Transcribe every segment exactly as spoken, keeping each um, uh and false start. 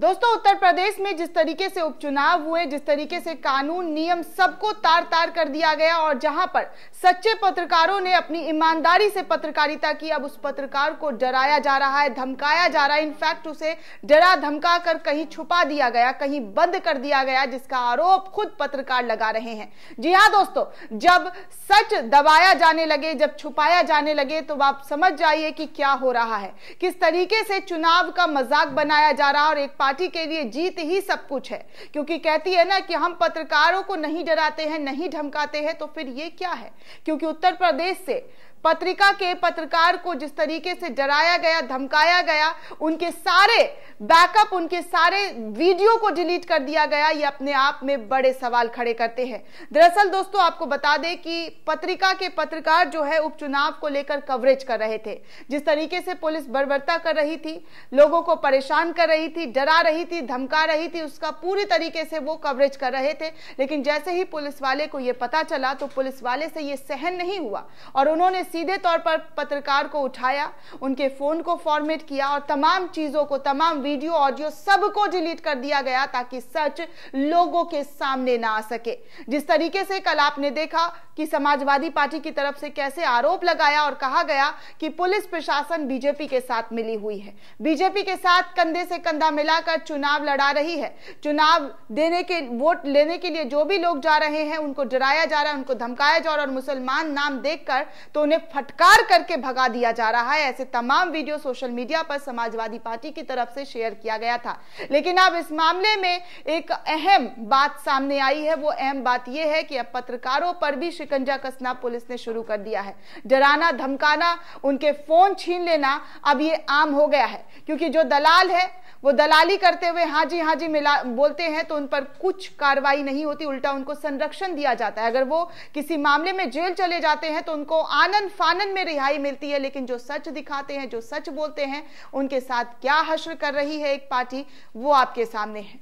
दोस्तों उत्तर प्रदेश में जिस तरीके से उपचुनाव हुए, जिस तरीके से कानून नियम सबको तार तार कर दिया गया और जहां पर सच्चे पत्रकारों ने अपनी ईमानदारी से पत्रकारिता की, अब उस पत्रकार को डराया जा रहा है, धमकाया जा रहा है। इनफैक्ट उसे डरा धमका कर कहीं छुपा दिया गया, कहीं बंद कर दिया गया, जिसका आरोप खुद पत्रकार लगा रहे हैं। जी हाँ दोस्तों, जब सच दबाया जाने लगे, जब छुपाया जाने लगे, तो आप समझ जाइए कि क्या हो रहा है, किस तरीके से चुनाव का मजाक बनाया जा रहा है। और एक पार्टी के लिए जीत ही सब कुछ है, क्योंकि कहती है ना कि हम पत्रकारों को नहीं डराते हैं, नहीं धमकाते हैं, तो फिर ये क्या है? क्योंकि उत्तर प्रदेश से पत्रिका के पत्रकार को जिस तरीके से डराया गया, धमकाया गया, उनके सारे बैकअप, उनके सारे वीडियो को डिलीट कर दिया गया, ये अपने आप में बड़े सवाल खड़े करते हैं। दरअसल दोस्तों आपको बता दें कि पत्रिका के पत्रकार जो है उपचुनाव को लेकर कवरेज कर रहे थे। जिस तरीके से पुलिस बर्बरता कर रही थी, लोगों को परेशान कर रही थी, डरा रही थी, धमका रही थी, उसका पूरी तरीके से वो कवरेज कर रहे थे। लेकिन जैसे ही पुलिस वाले को ये पता चला तो पुलिस वाले से ये सहन नहीं हुआ और उन्होंने सीधे तौर पर पत्रकार को उठाया, उनके फोन को फॉर्मेट किया और तमाम चीजों को, तमाम वीडियो, ऑडियो सबको डिलीट कर दिया गया ताकि सच लोगों के सामने ना आ सके। जिस तरीके से कल आपने देखा कि समाजवादी पार्टी की तरफ से कैसे आरोप लगाया और कहा गया कि पुलिस प्रशासन बीजेपी के साथ मिली हुई है, बीजेपी के साथ कंधे से कंधा मिलाकर चुनाव लड़ा रही है, चुनाव देने के, वोट लेने के लिए जो भी लोग जा रहे हैं उनको डराया जा रहा है, उनको धमकाया जा रहा है और मुसलमान नाम देखकर तो उन्हें फटकार करके भगा दिया जा रहा है। ऐसे तमाम वीडियो सोशल मीडिया पर समाजवादी पार्टी की तरफ से शेयर किया गया था। लेकिन अब इस मामले में एक अहम बात सामने आई है। वो अहम बात यह है कि अब पत्रकारों पर भी शिकंजा कसना पुलिस ने शुरू कर दिया है। डराना, धमकाना, उनके फोन छीन लेना अब ये आम हो गया है, क्योंकि जो दलाल है वो दलाली करते हुए हाँ जी हाँ जी मिला बोलते हैं तो उन पर कुछ कार्रवाई नहीं होती, उल्टा उनको संरक्षण दिया जाता है। अगर वो किसी मामले में जेल चले जाते हैं तो उनको आनंद फानन में रिहाई मिलती है, लेकिन जो सच दिखाते हैं, जो सच बोलते हैं, उनके साथ क्या हश्र कर रही है एक पार्टी, वो आपके सामने है।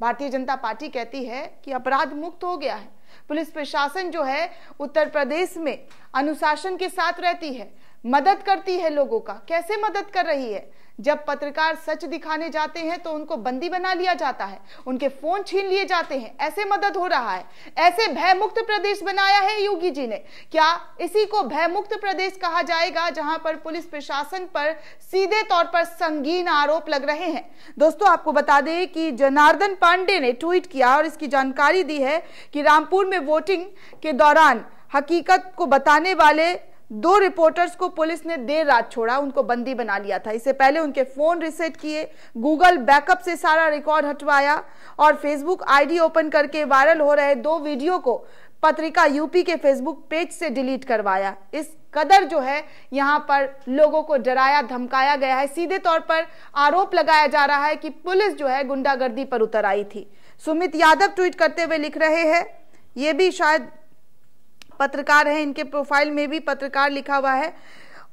भारतीय जनता पार्टी कहती है कि अपराध मुक्त हो गया है। पुलिस प्रशासन जो है उत्तर प्रदेश में अनुशासन के साथ रहती है, मदद करती है लोगों का। कैसे मदद कर रही है? जब पत्रकार सच दिखाने जाते हैं तो उनको बंदी बना लिया जाता है, उनके फोन छीन लिए जाते हैं। ऐसे मदद हो रहा है, ऐसे भयमुक्त प्रदेश बनाया है योगी जी ने। क्या इसी को भयमुक्त प्रदेश कहा जाएगा, जहां पर पुलिस प्रशासन पर सीधे तौर पर संगीन आरोप लग रहे हैं? दोस्तों आपको बता दें कि जनार्दन पांडे ने ट्वीट किया और इसकी जानकारी दी है कि रामपुर में वोटिंग के दौरान हकीकत को बताने वाले दो रिपोर्टर्स को पुलिस ने देर रात छोड़ा, उनको बंदी बना लिया था। इससे पहले उनके फोन रिसेट किए, गूगल बैकअप से सारा रिकॉर्ड हटवाया और फेसबुक आईडी ओपन करके वायरल हो रहे दो वीडियो को पत्रिका यूपी के फेसबुक पेज से डिलीट करवाया। इस कदर जो है यहाँ पर लोगों को डराया, धमकाया गया है। सीधे तौर पर आरोप लगाया जा रहा है कि पुलिस जो है गुंडागर्दी पर उतर आई थी। सुमित यादव ट्वीट करते हुए लिख रहे हैं, ये भी शायद पत्रकार हैं, इनके प्रोफाइल में भी पत्रकार लिखा हुआ है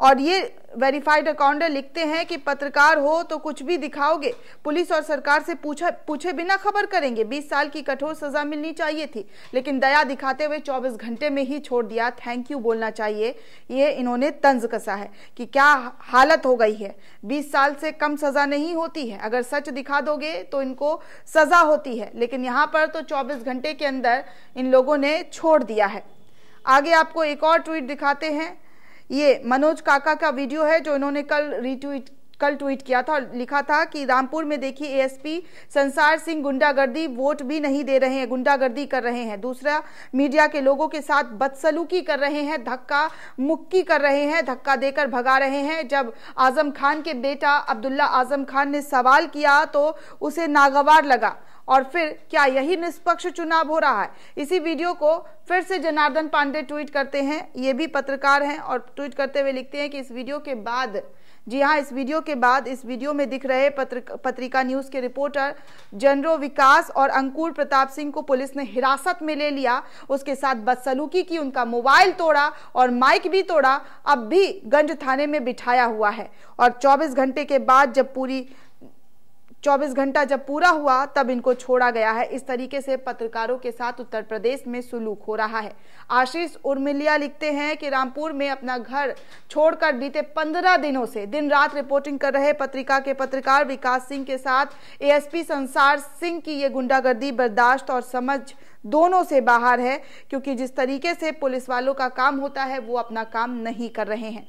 और ये वेरीफाइड अकाउंट लिखते हैं कि पत्रकार हो तो कुछ भी दिखाओगे, पुलिस और सरकार से पूछा पूछे बिना खबर करेंगे। बीस साल की कठोर सजा मिलनी चाहिए थी, लेकिन दया दिखाते हुए चौबीस घंटे में ही छोड़ दिया। थैंक यू बोलना चाहिए। ये इन्होंने तंज कसा है कि क्या हालत हो गई है। बीस साल से कम सजा नहीं होती है, अगर सच दिखा दोगे तो इनको सजा होती है, लेकिन यहाँ पर तो चौबीस घंटे के अंदर इन लोगों ने छोड़ दिया है। आगे आपको एक और ट्वीट दिखाते हैं। ये मनोज काका का वीडियो है जो इन्होंने कल रीट्वीट कल ट्वीट किया था और लिखा था कि रामपुर में देखिए एएसपी संसार सिंह गुंडागर्दी, वोट भी नहीं दे रहे हैं, गुंडागर्दी कर रहे हैं। दूसरा, मीडिया के लोगों के साथ बदसलूकी कर रहे हैं, धक्का मुक्की कर रहे हैं, धक्का देकर भगा रहे हैं। जब आजम खान के बेटा अब्दुल्ला आजम खान ने सवाल किया तो उसे नागवार लगा और फिर क्या यही निष्पक्ष चुनाव हो रहा है? इसी वीडियो को फिर से जनार्दन पांडे ट्वीट करते हैं, ये भी पत्रकार हैं, और ट्वीट करते हुए लिखते हैं कि इस वीडियो के बाद, जी हाँ इस वीडियो के बाद, इस वीडियो में दिख रहे पत्रिक, पत्रिका न्यूज़ के रिपोर्टर जनरो विकास और अंकुर प्रताप सिंह को पुलिस ने हिरासत में ले लिया, उसके साथ बदसलूकी की, उनका मोबाइल तोड़ा और माइक भी तोड़ा, अब भी गंज थाने में बिठाया हुआ है। और चौबीस घंटे के बाद जब पूरी चौबीस घंटा जब पूरा हुआ तब इनको छोड़ा गया है। इस तरीके से पत्रकारों के साथ उत्तर प्रदेश में सुलूक हो रहा है। आशीष उर्मिलिया लिखते हैं कि रामपुर में अपना घर छोड़कर बीते पंद्रह दिनों से दिन रात रिपोर्टिंग कर रहे पत्रिका के पत्रकार विकास सिंह के साथ एएसपी संसार सिंह की ये गुंडागर्दी बर्दाश्त और समझ दोनों से बाहर है, क्योंकि जिस तरीके से पुलिस वालों का काम होता है वो अपना काम नहीं कर रहे हैं।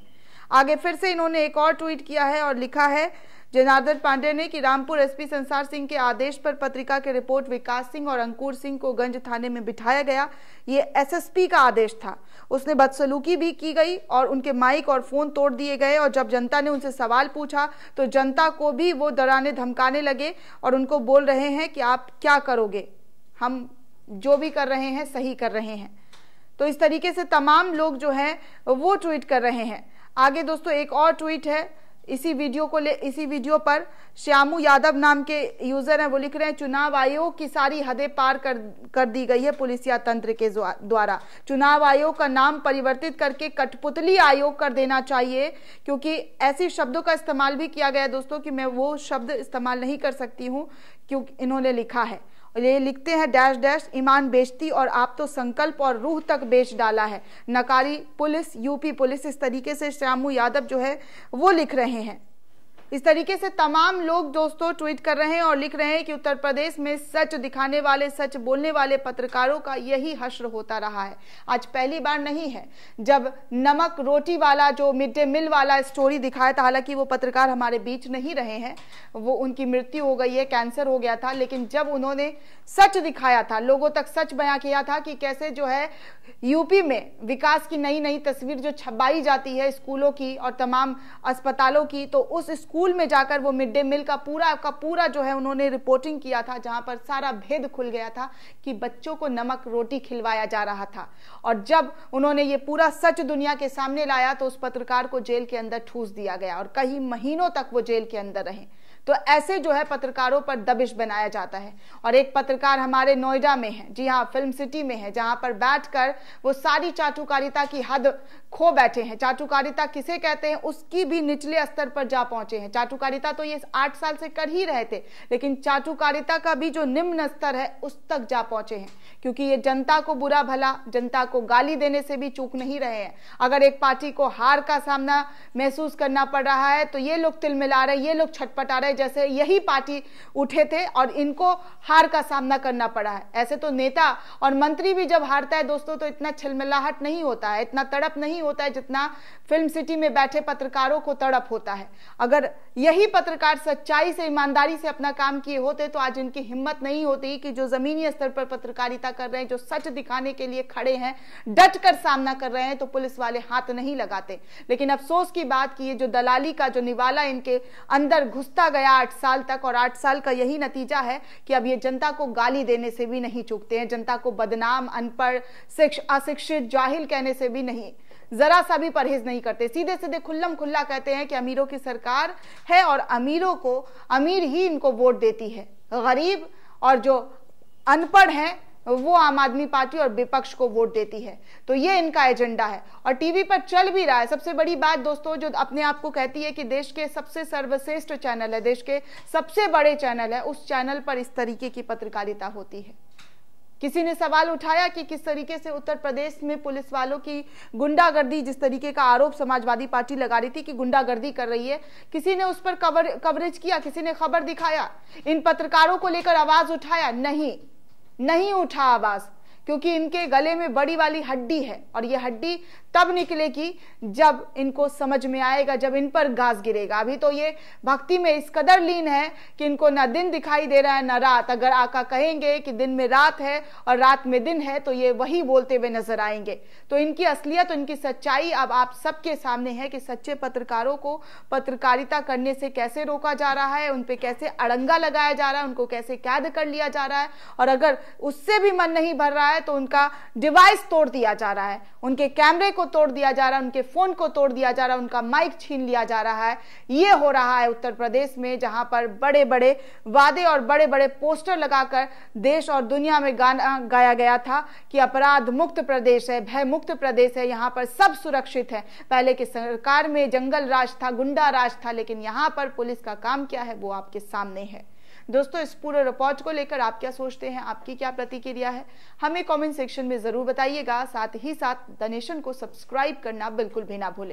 आगे फिर से इन्होंने एक और ट्वीट किया है और लिखा है जनार्दन पांडे ने कि रामपुर एसपी संसार सिंह के आदेश पर पत्रिका के रिपोर्ट विकास सिंह और अंकुर सिंह को गंज थाने में बिठाया गया। ये एसएसपी का आदेश था। उसने बदसलूकी भी की गई और उनके माइक और फोन तोड़ दिए गए, और जब जनता ने उनसे सवाल पूछा तो जनता को भी वो डराने धमकाने लगे और उनको बोल रहे हैं कि आप क्या करोगे, हम जो भी कर रहे हैं सही कर रहे हैं। तो इस तरीके से तमाम लोग जो हैं वो ट्वीट कर रहे हैं। आगे दोस्तों एक और ट्वीट है इसी वीडियो को ले इसी वीडियो पर श्यामू यादव नाम के यूजर हैं, वो लिख रहे हैं चुनाव आयोग की सारी हदें पार कर कर दी गई है पुलिसिया तंत्र के द्वारा। चुनाव आयोग का नाम परिवर्तित करके कठपुतली आयोग कर देना चाहिए, क्योंकि ऐसे शब्दों का इस्तेमाल भी किया गया है दोस्तों कि मैं वो शब्द इस्तेमाल नहीं कर सकती हूँ क्योंकि इन्होंने लिखा है। ये लिखते हैं डैश डैश ईमान बेचती और आप तो संकल्प और रूह तक बेच डाला है, नकारी पुलिस यूपी पुलिस। इस तरीके से श्यामू यादव जो है वो लिख रहे हैं। इस तरीके से तमाम लोग दोस्तों ट्वीट कर रहे हैं और लिख रहे हैं कि उत्तर प्रदेश में सच दिखाने वाले सच बोलने वाले पत्रकारों का यही हश्र होता रहा है। आज पहली बार नहीं है जब नमक रोटी वाला जो मिड डे मील वाला स्टोरी दिखाया था, हालांकि वो पत्रकार हमारे बीच नहीं रहे हैं, वो उनकी मृत्यु हो गई है, कैंसर हो गया था, लेकिन जब उन्होंने सच दिखाया था, लोगों तक सच बयां किया था कि कैसे जो है यूपी में विकास की नई नई तस्वीर जो छपाई जाती है स्कूलों की और तमाम अस्पतालों की, तो उस स्कूल में जाकर वो मिड डे मील का पूरा का पूरा जो है उन्होंने रिपोर्टिंग किया था, जहां पर सारा भेद खुल गया था कि बच्चों को नमक रोटी खिलवाया जा रहा था। और जब उन्होंने ये पूरा सच दुनिया के सामने लाया तो उस पत्रकार को जेल के अंदर ठूस दिया गया और कई महीनों तक वो जेल के अंदर रहे। तो ऐसे जो है पत्रकारों पर दबिश बनाया जाता है। और एक पत्रकार हमारे नोएडा में है, जी हाँ फिल्म सिटी में है, जहां पर बैठकर वो सारी चाटुकारिता की हद खो बैठे हैं। चाटुकारिता किसे कहते हैं उसकी भी निचले स्तर पर जा पहुंचे हैं। चाटुकारिता तो ये आठ साल से कर ही रहे थे, लेकिन चाटुकारिता का भी जो निम्न स्तर है उस तक जा पहुंचे हैं, क्योंकि ये जनता को बुरा भला जनता को गाली देने से भी चूक नहीं रहे हैं। अगर एक पार्टी को हार का सामना महसूस करना पड़ रहा है तो ये लोग तिलमिला रहे, ये लोग छटपटा रहे, जैसे यही पार्टी उठे थे और इनको हार का सामना करना पड़ा है। ऐसे तो नेता और मंत्री भी जब हारता है दोस्तों तो इतना छिलमिलाहट नहीं होता है, इतना तड़प नहीं होता है जितना फिल्म सिटी में बैठे पत्रकारों को तड़प होता है। अगर यही पत्रकार सच्चाई से ईमानदारी से अपना काम किए होते तो आज इनकी हिम्मत नहीं होती कि जो जमीनी स्तर पर पत्रकारिता कर रहे हैं, जो सच दिखाने के लिए खड़े हैं, डट कर सामना कर रहे हैं, तो पुलिस वाले हाथ नहीं लगाते। लेकिन अफसोस की बात कि ये जो दलाली का जो निवाला इनके अंदर घुसता गया आठ साल तक, और आठ साल का यही नतीजा है कि अब ये जनता को गाली देने से भी नहीं चूकते हैं, जनता को बदनाम अनपढ़ अशिक्षित जाहिल कहने से भी नहीं, जरा सा भी परहेज नहीं करते। सीधे सीधे खुल्लम खुल्ला कहते हैं कि अमीरों की सरकार है और अमीरों को अमीर ही इनको वोट देती है, गरीब और जो अनपढ़ हैं वो आम आदमी पार्टी और विपक्ष को वोट देती है। तो ये इनका एजेंडा है और टीवी पर चल भी रहा है। सबसे बड़ी बात दोस्तों जो अपने आप को कहती है कि देश के सबसे सर्वश्रेष्ठ चैनल है, देश के सबसे बड़े चैनल है, उस चैनल पर इस तरीके की पत्रकारिता होती है। किसी ने सवाल उठाया कि किस तरीके से उत्तर प्रदेश में पुलिस वालों की गुंडागर्दी, जिस तरीके का आरोप समाजवादी पार्टी लगा रही थी कि गुंडागर्दी कर रही है, किसी ने उस पर कवर कवरेज किया, किसी ने खबर दिखाया, इन पत्रकारों को लेकर आवाज उठाया, नहीं नहीं उठा आवाज, क्योंकि इनके गले में बड़ी वाली हड्डी है और ये हड्डी तब निकलेगी जब इनको समझ में आएगा, जब इन पर घास गिरेगा। अभी तो ये भक्ति में इस कदर लीन है कि इनको ना दिन दिखाई दे रहा है ना रात। अगर आका कहेंगे कि दिन में रात है और रात में दिन है तो ये वही बोलते हुए नजर आएंगे। तो इनकी असलियत, इनकी सच्चाई अब आप सबके सामने है कि सच्चे पत्रकारों को पत्रकारिता करने से कैसे रोका जा रहा है, उन पर कैसे अड़ंगा लगाया जा रहा है, उनको कैसे कैद कर लिया जा रहा है, और अगर उससे भी मन नहीं भर रहा है तो उनका डिवाइस तोड़ दिया जा रहा है, उनके कैमरे को तोड़ दिया जा रहा है, उनके फोन को तोड़ दिया जा रहा है, उनका माइक छीन लिया जा रहा है। ये हो रहा है उत्तर प्रदेश में, जहां पर बड़े बड़े वादे और बड़े बड़े पोस्टर लगाकर देश और दुनिया में गाना गाया गया था कि अपराध मुक्त प्रदेश है, भय मुक्त प्रदेश है, यहाँ पर सब सुरक्षित है। पहले की सरकार में जंगल राज था, गुंडा राज था, लेकिन यहाँ पर पुलिस का काम क्या है वो आपके सामने है। दोस्तों, इस पूरे रिपोर्ट को लेकर आप क्या सोचते हैं, आपकी क्या प्रतिक्रिया है, हमें कमेंट सेक्शन में जरूर बताइएगा। साथ ही साथ द नेशन को सब्सक्राइब करना बिल्कुल भी ना भूलें।